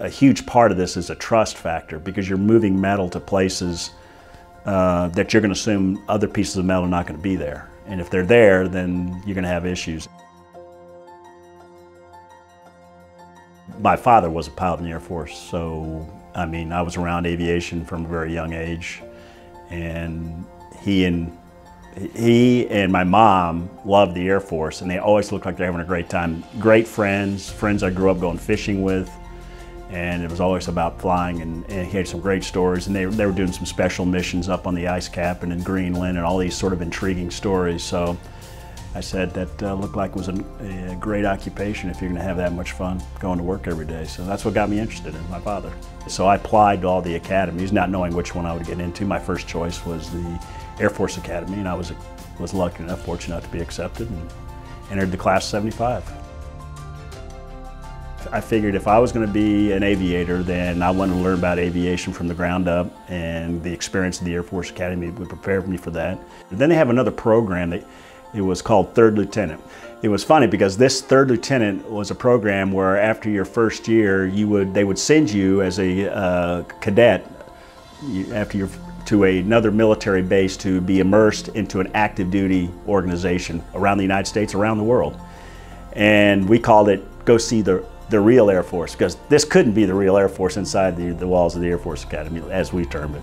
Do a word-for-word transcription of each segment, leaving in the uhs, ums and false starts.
a huge part of this is a trust factor, because you're moving metal to places uh, that you're going to assume other pieces of metal are not going to be there. And if they're there, then you're going to have issues. My father was a pilot in the Air Force, so I mean, I was around aviation from a very young age, and he and he and my mom loved the Air Force, and they always looked like they're having a great time. Great friends, friends I grew up going fishing with, and it was always about flying, and, and he had some great stories, and they, they were doing some special missions up on the ice cap and in Greenland and all these sort of intriguing stories. So I said that uh, looked like it was a, a great occupation if you're going to have that much fun going to work every day. So that's what got me interested in my father. So I applied to all the academies, not knowing which one I would get into. My first choice was the Air Force Academy, and I was, was lucky enough, fortunate enough to be accepted, and entered the class of seventy-five. I figured if I was going to be an aviator, then I wanted to learn about aviation from the ground up, and the experience of the Air Force Academy would prepare me for that. And then they have another program that it was called Third Lieutenant. It was funny because this Third Lieutenant was a program where after your first year, you would they would send you as a uh, cadet you, after your to another military base to be immersed into an active duty organization around the United States, around the world. And we called it Go See the the Real Air Force, because this couldn't be the real Air Force inside the, the walls of the Air Force Academy, as we termed it.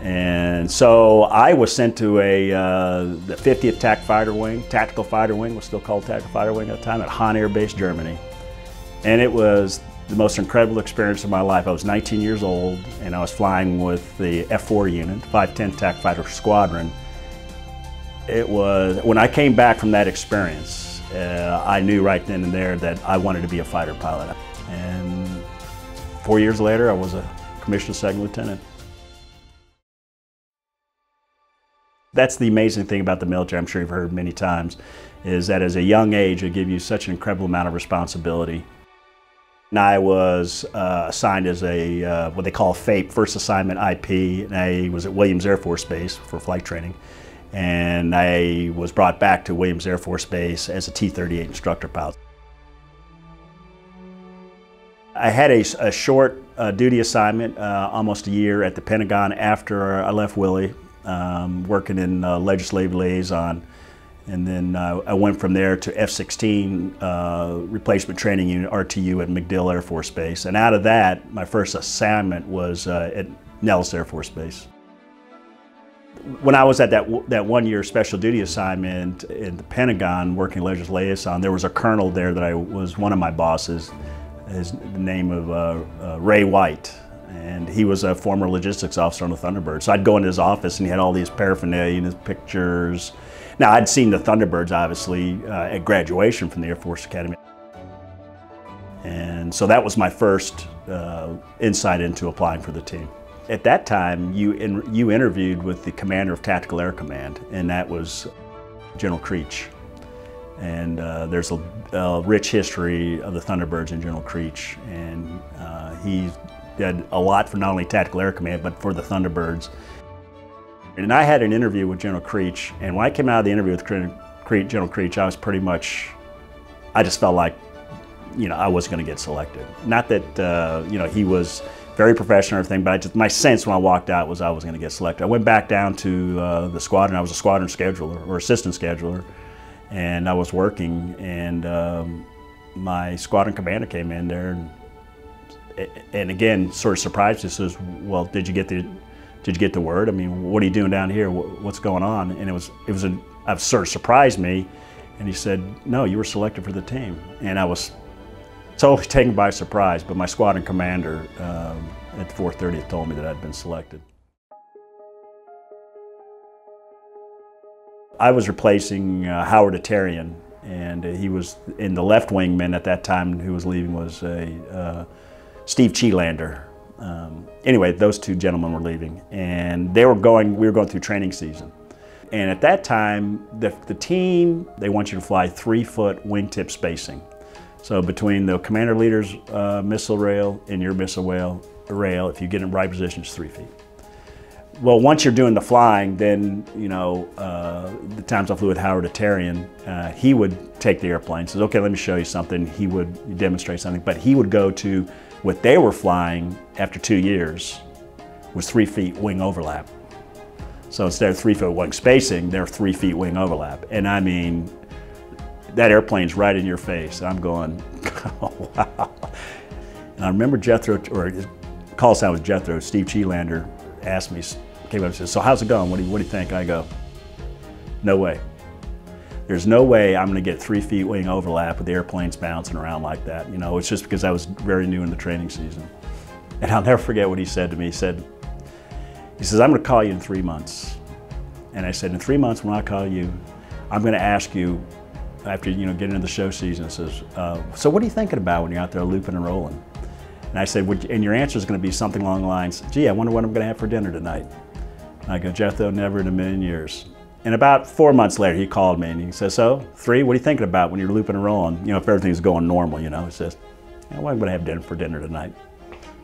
And so I was sent to a, uh, the fiftieth Tac Fighter Wing, Tactical Fighter Wing, was still called Tactical Fighter Wing at the time, at Hahn Air Base, Germany. And it was the most incredible experience of my life. I was nineteen years old, and I was flying with the F four unit, five tenth Tac Fighter Squadron. It was, when I came back from that experience, uh, I knew right then and there that I wanted to be a fighter pilot. And four years later, I was a commissioned second lieutenant. That's the amazing thing about the military, I'm sure you've heard many times, is that as a young age, it gives you such an incredible amount of responsibility. And I was uh, assigned as a, uh, what they call FAPE, First Assignment I P, and I was at Williams Air Force Base for flight training. And I was brought back to Williams Air Force Base as a T thirty-eight instructor pilot. I had a, a short uh, duty assignment, uh, almost a year at the Pentagon after I left Willie. Um, working in uh, Legislative Liaison, and then uh, I went from there to F sixteen uh, Replacement Training Unit, R T U, at MacDill Air Force Base. And out of that, my first assignment was uh, at Nellis Air Force Base. When I was at that, that one-year special duty assignment in the Pentagon working Legislative Liaison, there was a colonel there that I was one of my bosses, his the name of uh, uh, Ray White. And he was a former logistics officer on the Thunderbirds. So I'd go into his office and he had all these paraphernalia and his pictures. Now, I'd seen the Thunderbirds, obviously, uh, at graduation from the Air Force Academy. And so that was my first uh, insight into applying for the team. At that time, you, in, you interviewed with the commander of Tactical Air Command, and that was General Creech. And uh, there's a, a rich history of the Thunderbirds and General Creech, and uh, he did a lot for not only Tactical Air Command, but for the Thunderbirds. And I had an interview with General Creech, and when I came out of the interview with General Creech, I was pretty much, I just felt like, you know, I was going to get selected. Not that, uh, you know, he was very professional and everything, but I just, my sense when I walked out was I was going to get selected. I went back down to uh, the squadron. I was a squadron scheduler, or assistant scheduler, and I was working, and um, my squadron commander came in there, and And again, sort of surprised us, says, "Well, did you get the, did you get the word? I mean, what are you doing down here? What's going on?" And it was, it was, a, it sort of surprised me. And he said, "No, you were selected for the team." And I was totally taken by surprise. But my squadron commander um, at the four thirtieth told me that I'd been selected. I was replacing uh, Howard Atarian, and he was in the left wingman at that time. Who was leaving was a uh, Steve Chealander. Um, anyway, those two gentlemen were leaving, and they were going, we were going through training season. And at that time, the, the team, they want you to fly three foot wingtip spacing. So between the commander leader's uh, missile rail and your missile rail, rail, if you get in the right position, it's three feet. Well, once you're doing the flying, then, you know, uh, the times I flew with Howard Atarian, uh, he would take the airplane, says, "Okay, let me show you something." He would demonstrate something, but he would go to What they were flying after two years was three feet wing overlap. So instead of three foot wing spacing, they're three feet wing overlap. And I mean, that airplane's right in your face. I'm going, oh, wow. And I remember Jethro, or call sign was Jethro, Steve Chealander asked me, came up and said, so how's it going? What do you, what do you think? I go, no way. There's no way I'm gonna get three feet wing overlap with the airplanes bouncing around like that. You know, it's just because I was very new in the training season. And I'll never forget what he said to me. He said, he says, I'm gonna call you in three months. And I said, in three months when I call you, I'm gonna ask you, after you know, getting into the show season, I says, uh, so what are you thinking about when you're out there looping and rolling? And I said, would you, and your answer is gonna be something along the lines, gee, I wonder what I'm gonna have for dinner tonight. And I go, Jethro, never in a million years. And about four months later, he called me and he says, so, three, what are you thinking about when you're looping and rolling? You know, if everything's going normal, you know, he says, yeah, well, I'm gonna have dinner for dinner tonight.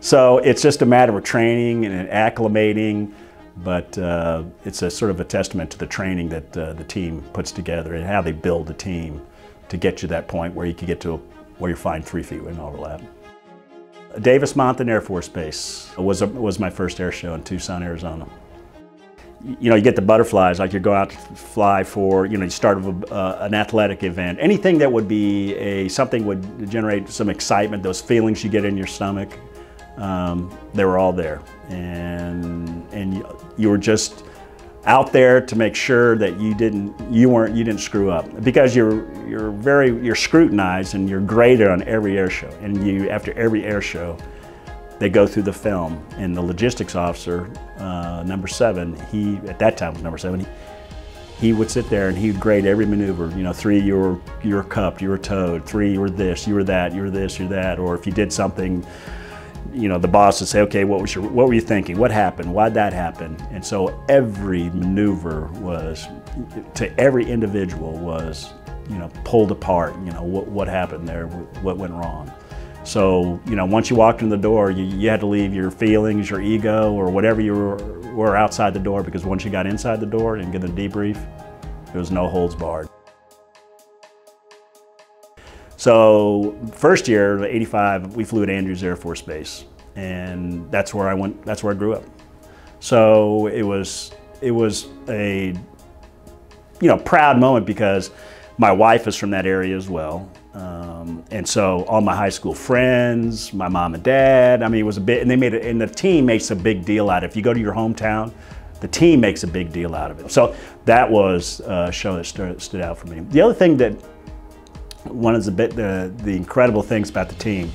So it's just a matter of training and acclimating, but uh, it's a sort of a testament to the training that uh, the team puts together and how they build the team to get you to that point where you can get to a, where you find three feet wing overlap. Davis-Monthan Air Force Base was, a, was my first air show in Tucson, Arizona. You know, you get the butterflies, like you go out to fly for, you know, you start with a, uh, an athletic event. Anything that would be a, something would generate some excitement, those feelings you get in your stomach, um, they were all there. And, and you, you were just out there to make sure that you didn't, you weren't, you didn't screw up. Because you're, you're very, you're scrutinized and you're graded on every air show. And you, after every air show, they go through the film, and the logistics officer, uh, number seven, he, at that time was number seven, he, he would sit there and he would grade every maneuver. You know, three, you were, you were cupped, you were towed, three, you were this, you were that, you were this, you were that, or if you did something, you know, the boss would say, okay, what was your, what were you thinking? What happened? Why'd that happen? And so every maneuver was, to every individual was, you know, pulled apart, you know, what, what happened there, what went wrong. So, you know, once you walked in the door, you, you had to leave your feelings, your ego, or whatever you were, were outside the door, because once you got inside the door and get a debrief, there was no holds barred. So, first year, eighty-five, we flew at Andrews Air Force Base, and that's where I went, that's where I grew up. So, it was, it was a, you know, proud moment, because my wife is from that area as well. Um, and so all my high school friends, my mom and dad, I mean, it was a bit, and they made it, and the team makes a big deal out of it. If you go to your hometown, the team makes a big deal out of it. So that was a show that st stood out for me. The other thing that, one of the, bit, the, the incredible things about the team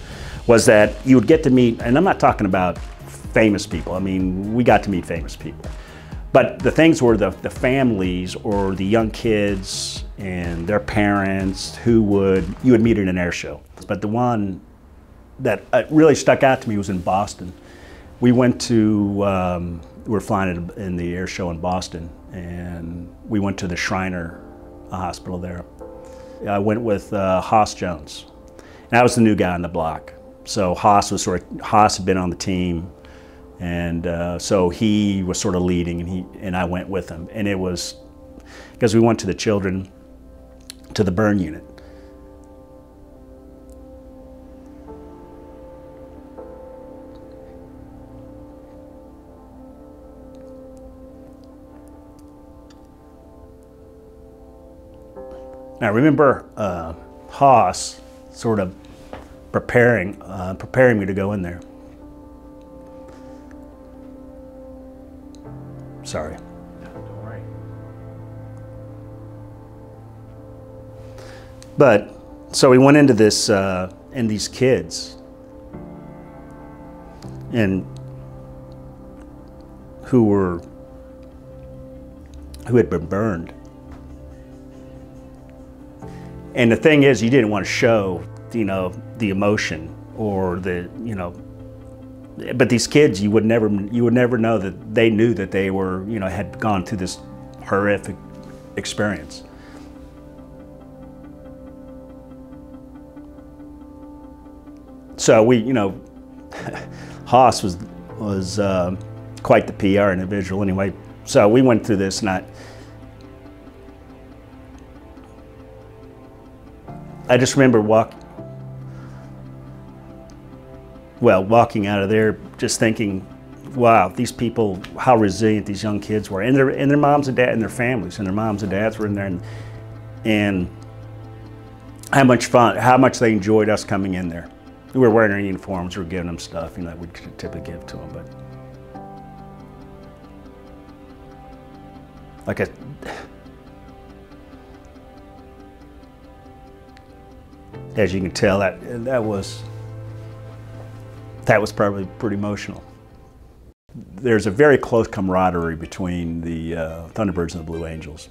was that you would get to meet, and I'm not talking about famous people. I mean, we got to meet famous people. But the things were the, the families or the young kids and their parents who would, you would meet at an air show. But the one that really stuck out to me was in Boston. We went to, um, we were flying in the air show in Boston, and we went to the Shriner hospital there. I went with uh, Hoss Jones, and I was the new guy on the block. So Hoss was sort of, Hoss had been on the team. And uh, so he was sort of leading, and he and I went with him. And it was, because we went to the children, to the burn unit. Now remember, uh, Hoss sort of preparing, uh, preparing me to go in there. Sorry. Don't worry. But so we went into this uh, and these kids, and who were who had been burned. And the thing is, you didn't want to show, you know, the emotion or the, you know. But these kids, you would never, you would never know that they knew that they were, you know, had gone through this horrific experience. So we, you know, Hoss was was um, quite the P R individual, anyway. So we went through this, and I, I just remember walking. well, walking out of there just thinking, wow, these people, how resilient these young kids were. And their, and their moms and dads and their families and their moms and dads were in there. And, and how much fun, how much they enjoyed us coming in there. We were wearing our uniforms, we were giving them stuff, you know, we could typically give to them. But like a, as you can tell, that, that was, that was probably pretty emotional. There's a very close camaraderie between the uh, Thunderbirds and the Blue Angels.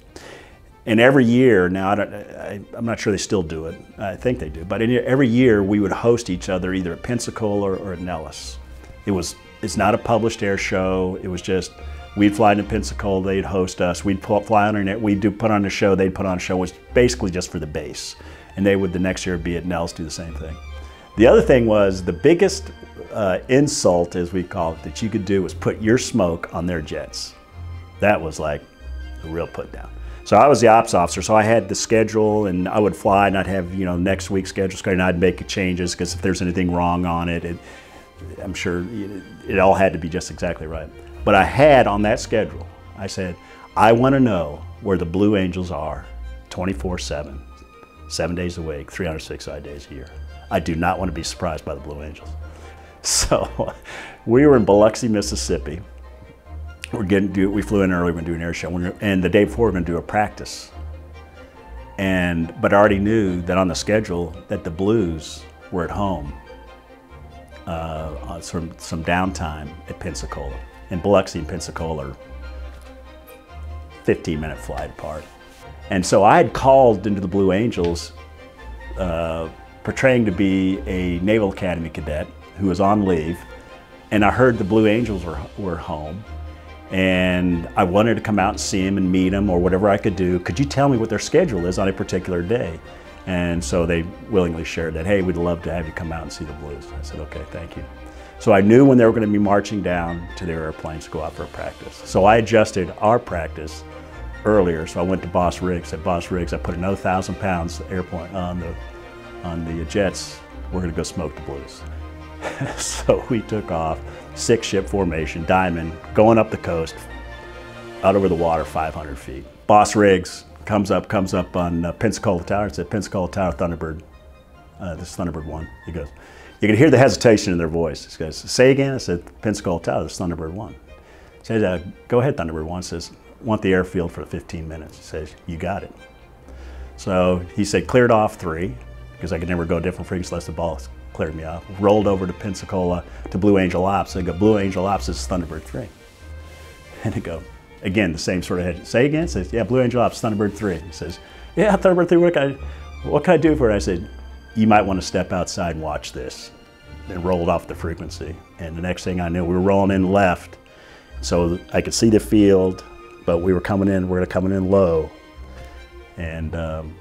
And every year, now I don't, I, I'm not sure they still do it, I think they do, but in, every year we would host each other either at Pensacola or, or at Nellis. It was, it's not a published air show, it was just, we'd fly into Pensacola, they'd host us, we'd pull, fly on our net, we'd do, put on a show, they'd put on a show, which was basically just for the base. And they would the next year be at Nellis, do the same thing. The other thing was, the biggest uh, insult, as we call it, that you could do was put your smoke on their jets. That was like a real put down. So I was the ops officer, so I had the schedule, and I would fly, and I'd have, you know, next week's schedule, and I'd make changes, because if there's anything wrong on it, it, I'm sure it, it all had to be just exactly right. But I had on that schedule, I said, I want to know where the Blue Angels are twenty-four seven, seven days a week, three hundred sixty-five days a year. I do not want to be surprised by the Blue Angels. So we were in Biloxi, Mississippi. We're getting do, we flew in early, we're gonna do an air show, we were, and the day before we're gonna do a practice. And, but I already knew that on the schedule that the Blues were at home, uh, on some, some downtime at Pensacola. And Biloxi and Pensacola are fifteen minute flight apart. And so I had called into the Blue Angels, uh, portraying to be a Naval Academy cadet who was on leave. And I heard the Blue Angels were, were home. And I wanted to come out and see him and meet him or whatever I could do. Could you tell me what their schedule is on a particular day? And so they willingly shared that, hey, we'd love to have you come out and see the Blues. I said, okay, thank you. So I knew when they were going to be marching down to their airplanes to go out for a practice. So I adjusted our practice earlier. So I went to Boss Riggs. At Boss Riggs, I put another thousand pounds airplane on the, on the jets. We're going to go smoke the Blues. So we took off, six ship formation, diamond, going up the coast, out over the water, five hundred feet. Boss Riggs comes up, comes up on uh, Pensacola Tower. It's at Pensacola Tower, Thunderbird. Uh, this is Thunderbird one. He goes, you can hear the hesitation in their voice. He goes, say again? I said, Pensacola Tower, this is Thunderbird one. He says, uh, go ahead, Thunderbird one. He says, want the airfield for fifteen minutes. He says, you got it. So he said, cleared off three, because I could never go different frequencies unless the ball cleared me up, rolled over to Pensacola to Blue Angel Ops. I go, Blue Angel Ops, this is Thunderbird three. And I go, again, the same sort of head. Say again? Says, yeah, Blue Angel Ops, Thunderbird three. He says, yeah, Thunderbird three, what can I, what can I do for it? I said, you might want to step outside and watch this. And rolled off the frequency. And the next thing I knew, we were rolling in left. So I could see the field, but we were coming in, we were coming in low. And um,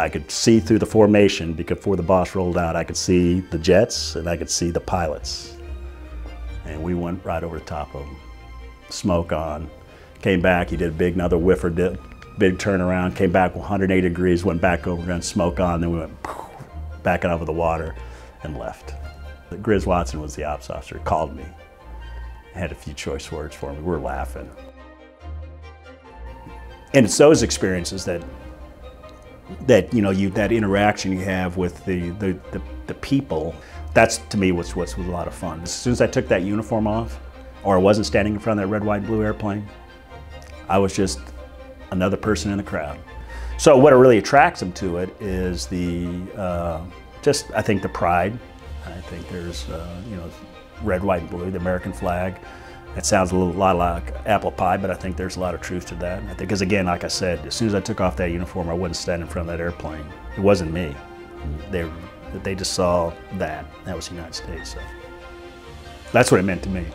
I could see through the formation, because before the boss rolled out, I could see the jets and I could see the pilots. And we went right over the top of them. Smoke on, came back, he did a big, another whiffer dip, big turnaround, came back one hundred eighty degrees, went back over and smoke on, then we went back out over the water and left. Griz Watson was the ops officer, called me, had a few choice words for me, we were laughing. And it's those experiences that that you know you that interaction you have with the the, the the people, that's to me what's what's was a lot of fun. As soon as I took that uniform off, or I wasn't standing in front of that red, white, blue airplane, I was just another person in the crowd. So what really attracts them to it is the uh, just I think the pride. I think there's uh, you know red, white, and blue, the American flag. That sounds a little, lot like apple pie, but I think there's a lot of truth to that. I think, because again, like I said, as soon as I took off that uniform, I wouldn't stand in front of that airplane. It wasn't me. They, they just saw that. That was the United States. So that's what it meant to me.